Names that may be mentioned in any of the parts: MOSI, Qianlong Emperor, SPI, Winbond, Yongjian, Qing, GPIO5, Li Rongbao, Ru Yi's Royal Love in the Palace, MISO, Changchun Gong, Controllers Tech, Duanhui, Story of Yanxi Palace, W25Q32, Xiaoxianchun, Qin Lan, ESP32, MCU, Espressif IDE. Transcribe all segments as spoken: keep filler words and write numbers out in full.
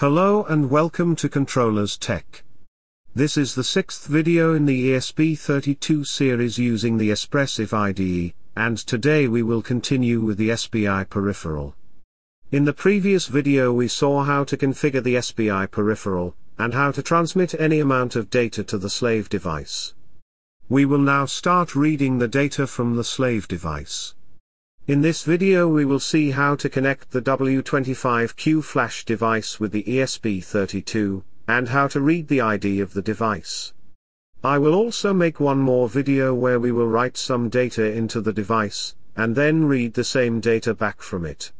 Hello and welcome to Controllers Tech. This is the sixth video in the E S P thirty-two series using the Espressif I D E, and today we will continue with the S P I peripheral. In the previous video we saw how to configure the S P I peripheral, and how to transmit any amount of data to the slave device. We will now start reading the data from the slave device. In this video we will see how to connect the W twenty-five Q flash device with the E S P thirty-two, and how to read the I D of the device. I will also make one more video where we will write some data into the device, and then read the same data back from it.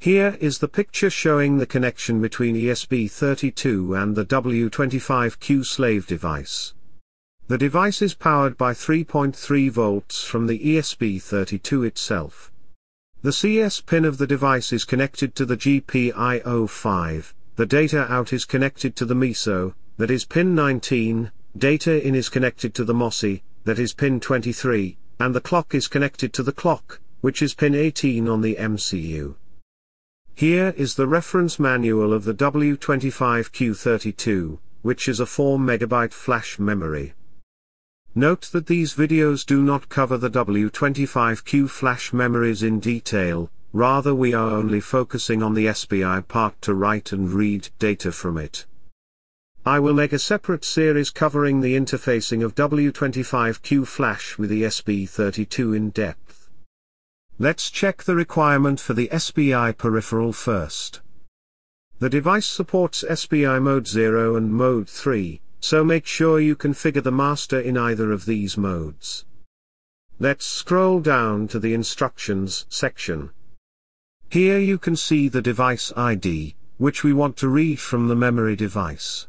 Here is the picture showing the connection between E S P thirty-two and the W twenty-five Q slave device. The device is powered by three point three volts from the E S P thirty-two itself. The C S pin of the device is connected to the G P I O five, the data out is connected to the MISO, that is pin nineteen, data in is connected to the MOSI, that is pin twenty-three, and the clock is connected to the clock, which is pin eighteen on the M C U. Here is the reference manual of the W twenty-five Q thirty-two, which is a four megabyte flash memory. Note that these videos do not cover the W twenty-five Q flash memories in detail, rather we are only focusing on the S P I part to write and read data from it. I will make a separate series covering the interfacing of W twenty-five Q flash with the E S P thirty-two in depth. Let's check the requirement for the S P I peripheral first. The device supports S P I mode zero and mode three, so make sure you configure the master in either of these modes. Let's scroll down to the instructions section. Here you can see the device I D, which we want to read from the memory device.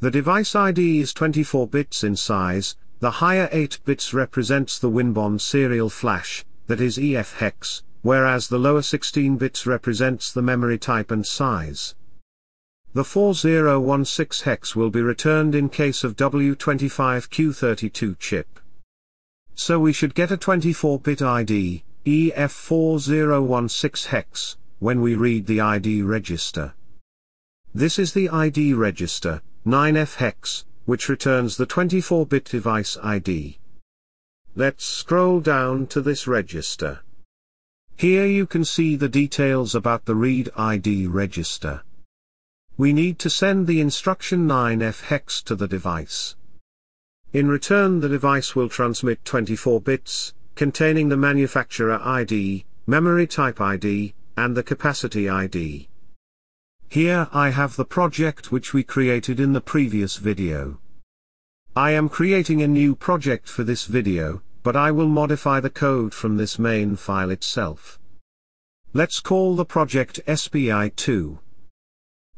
The device I D is twenty-four bits in size, the higher eight bits represents the Winbond serial flash, that is E F hex, whereas the lower sixteen bits represents the memory type and size. The four zero one six hex will be returned in case of W twenty-five Q thirty-two chip. So we should get a twenty-four bit I D, E F four zero one six hex, when we read the I D register. This is the I D register, nine F hex, which returns the twenty-four bit device I D. Let's scroll down to this register. Here you can see the details about the read I D register. We need to send the instruction nine F hex to the device. In return the device will transmit twenty-four bits, containing the manufacturer I D, memory type I D, and the capacity I D. Here I have the project which we created in the previous video. I am creating a new project for this video, but I will modify the code from this main file itself. Let's call the project S P I two.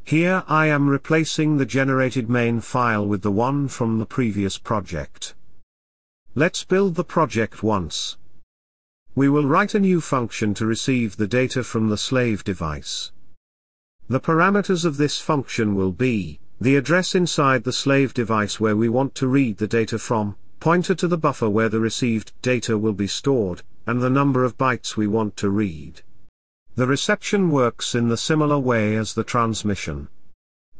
Here I am replacing the generated main file with the one from the previous project. Let's build the project once. We will write a new function to receive the data from the slave device. The parameters of this function will be, the address inside the slave device where we want to read the data from, pointer to the buffer where the received data will be stored, and the number of bytes we want to read. The reception works in the similar way as the transmission.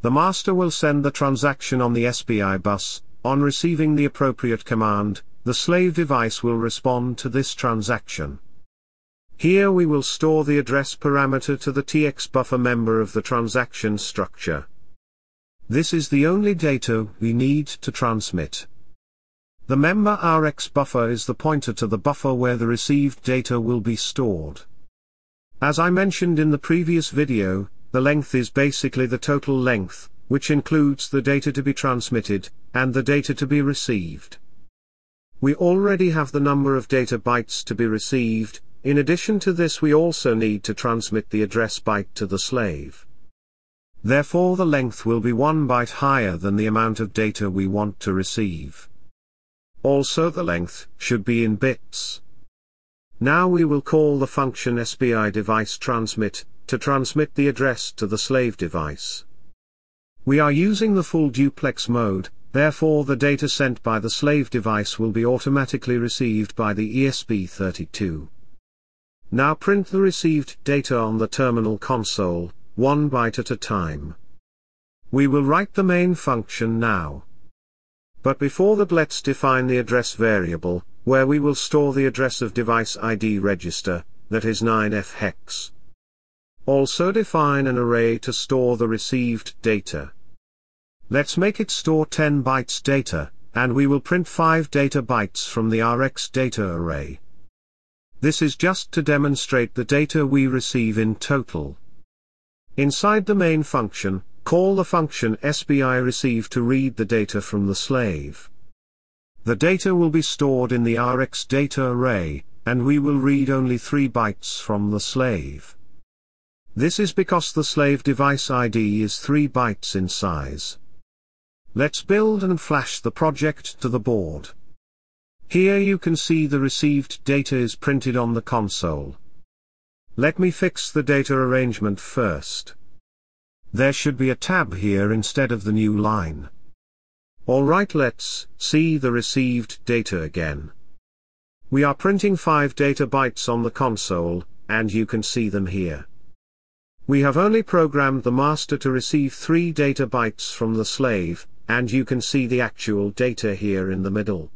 The master will send the transaction on the S P I bus, on receiving the appropriate command, the slave device will respond to this transaction. Here we will store the address parameter to the T X buffer member of the transaction structure. This is the only data we need to transmit. The member R X buffer is the pointer to the buffer where the received data will be stored. As I mentioned in the previous video, the length is basically the total length, which includes the data to be transmitted, and the data to be received. We already have the number of data bytes to be received, in addition to this we also need to transmit the address byte to the slave. Therefore the length will be one byte higher than the amount of data we want to receive. Also the length should be in bits. Now we will call the function S P I device transmit, to transmit the address to the slave device. We are using the full duplex mode, therefore the data sent by the slave device will be automatically received by the E S P thirty-two. Now print the received data on the terminal console, one byte at a time. We will write the main function now. But before that, let's define the address variable, where we will store the address of device I D register, that is nine F hex. Also define an array to store the received data. Let's make it store ten bytes data, and we will print five data bytes from the R X data array. This is just to demonstrate the data we receive in total. Inside the main function, call the function S P I receive to read the data from the slave. The data will be stored in the R X data array, and we will read only three bytes from the slave. This is because the slave device I D is three bytes in size. Let's build and flash the project to the board. Here you can see the received data is printed on the console. Let me fix the data arrangement first. There should be a tab here instead of the new line. Alright, let's see the received data again. We are printing five data bytes on the console, and you can see them here. We have only programmed the master to receive three data bytes from the slave, and you can see the actual data here in the middle.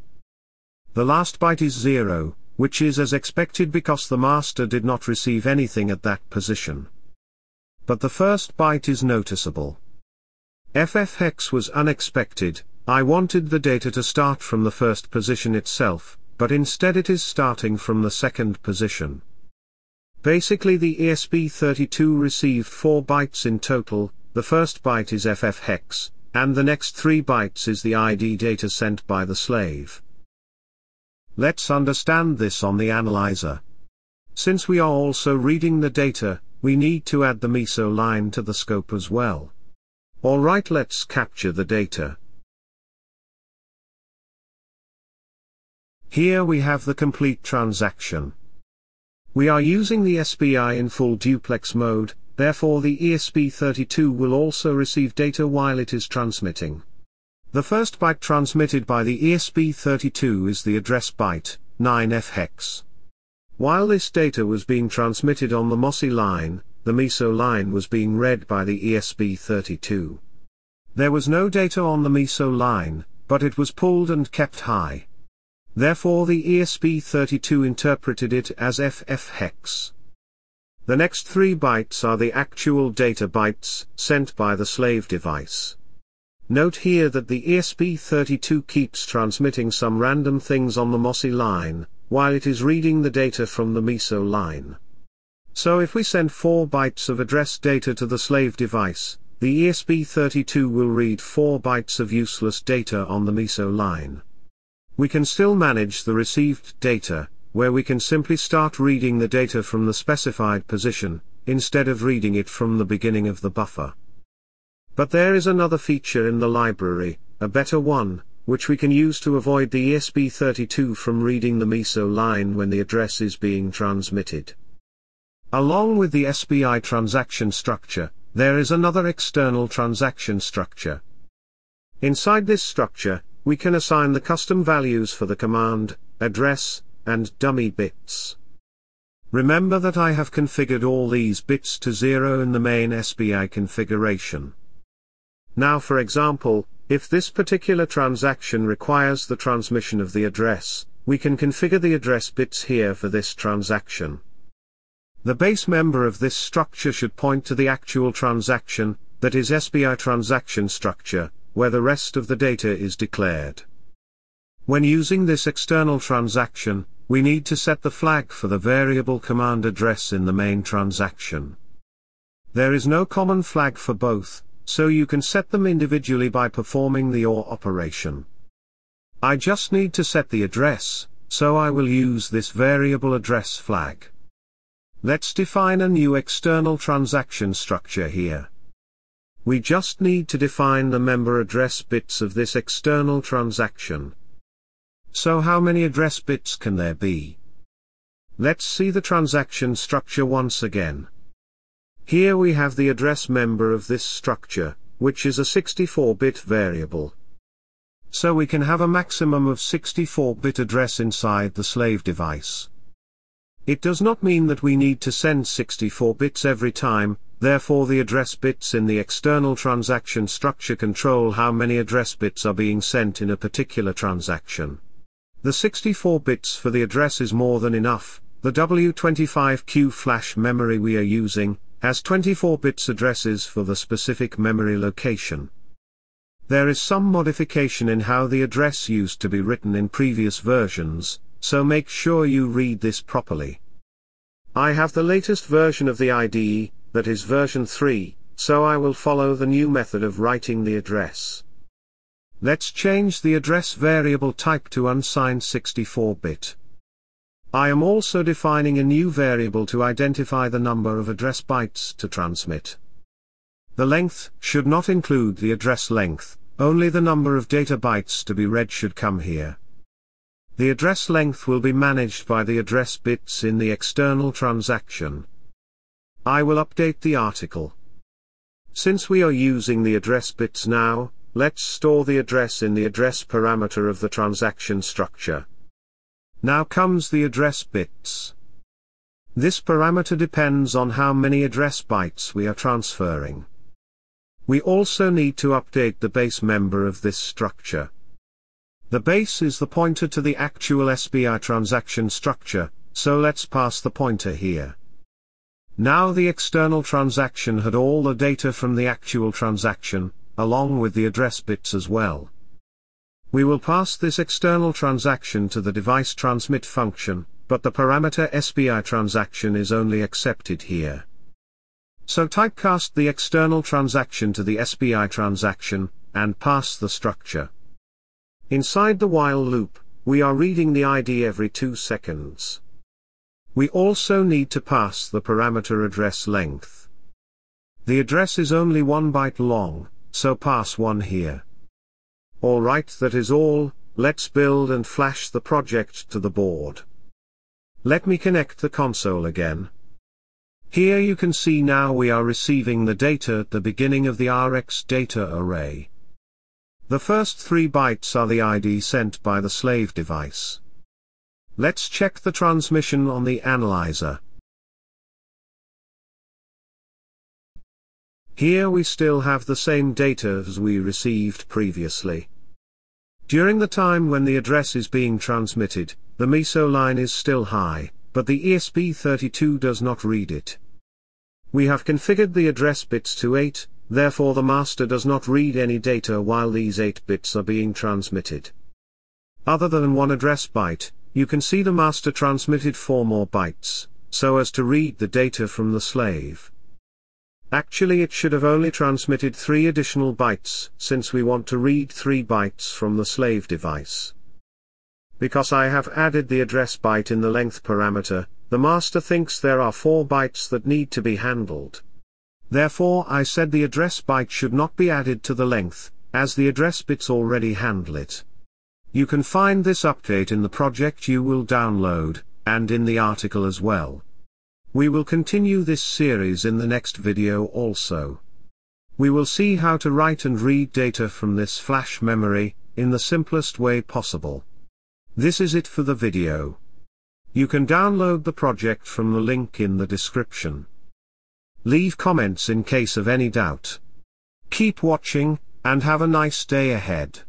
The last byte is zero, which is as expected because the master did not receive anything at that position. But the first byte is noticeable. F F hex was unexpected. I wanted the data to start from the first position itself, but instead it is starting from the second position. Basically, the E S P thirty-two received four bytes in total. The first byte is F F hex, and the next three bytes is the I D data sent by the slave. Let's understand this on the analyzer. Since we are also reading the data, we need to add the MISO line to the scope as well. Alright, let's capture the data. Here we have the complete transaction. We are using the S P I in full duplex mode, therefore the E S P thirty-two will also receive data while it is transmitting. The first byte transmitted by the E S P thirty-two is the address byte, nine F hex. While this data was being transmitted on the MOSI line, the MISO line was being read by the E S P thirty-two. There was no data on the MISO line, but it was pulled and kept high. Therefore the E S P thirty-two interpreted it as F F hex. The next three bytes are the actual data bytes sent by the slave device. Note here that the E S P thirty-two keeps transmitting some random things on the MOSI line, while it is reading the data from the MISO line. So if we send four bytes of address data to the slave device, the E S P thirty-two will read four bytes of useless data on the MISO line. We can still manage the received data, where we can simply start reading the data from the specified position, instead of reading it from the beginning of the buffer. But there is another feature in the library, a better one, which we can use to avoid the E S P thirty-two from reading the MISO line when the address is being transmitted. Along with the S P I transaction structure, there is another external transaction structure. Inside this structure, we can assign the custom values for the command, address, and dummy bits. Remember that I have configured all these bits to zero in the main S P I configuration. Now, for example, if this particular transaction requires the transmission of the address, we can configure the address bits here for this transaction. The base member of this structure should point to the actual transaction, that is S P I transaction structure, where the rest of the data is declared. When using this external transaction, we need to set the flag for the variable command address in the main transaction. There is no common flag for both, so you can set them individually by performing the O R operation. I just need to set the address, so I will use this variable address flag. Let's define a new external transaction structure here. We just need to define the member address bits of this external transaction. So how many address bits can there be? Let's see the transaction structure once again. Here we have the address member of this structure, which is a sixty-four bit variable. So we can have a maximum of sixty-four bit address inside the slave device. It does not mean that we need to send sixty-four bits every time, Therefore the address bits in the external transaction structure control how many address bits are being sent in a particular transaction. The sixty-four bits for the address is more than enough. The W twenty-five Q flash memory we are using has twenty-four bits addresses for the specific memory location. There is some modification in how the address used to be written in previous versions, so make sure you read this properly. I have the latest version of the I D E, that is version three, so I will follow the new method of writing the address. Let's change the address variable type to unsigned sixty-four bit. I am also defining a new variable to identify the number of address bytes to transmit. The length should not include the address length, only the number of data bytes to be read should come here. The address length will be managed by the address bits in the external transaction. I will update the article. Since we are using the address bits now, let's store the address in the address parameter of the transaction structure. Now comes the address bits. This parameter depends on how many address bytes we are transferring. We also need to update the base member of this structure. The base is the pointer to the actual S P I transaction structure, so let's pass the pointer here. Now the external transaction had all the data from the actual transaction, along with the address bits as well. We will pass this external transaction to the device transmit function, but the parameter S P I transaction is only accepted here. So typecast the external transaction to the S P I transaction, and pass the structure. Inside the while loop, we are reading the I D every two seconds. We also need to pass the parameter address length. The address is only one byte long, so pass one here. Alright, that is all. Let's build and flash the project to the board. Let me connect the console again. Here you can see now we are receiving the data at the beginning of the R X data array. The first three bytes are the I D sent by the slave device. Let's check the transmission on the analyzer. Here we still have the same data as we received previously. During the time when the address is being transmitted, the MISO line is still high, but the E S P thirty-two does not read it. We have configured the address bits to eight, therefore the master does not read any data while these eight bits are being transmitted. Other than one address byte, you can see the master transmitted four more bytes, so as to read the data from the slave. Actually it should have only transmitted three additional bytes, since we want to read three bytes from the slave device. Because I have added the address byte in the length parameter, the master thinks there are four bytes that need to be handled. Therefore I said the address byte should not be added to the length, as the address bits already handle it. You can find this update in the project you will download, and in the article as well. We will continue this series in the next video also. We will see how to write and read data from this flash memory, in the simplest way possible. This is it for the video. You can download the project from the link in the description. Leave comments in case of any doubt. Keep watching, and have a nice day ahead.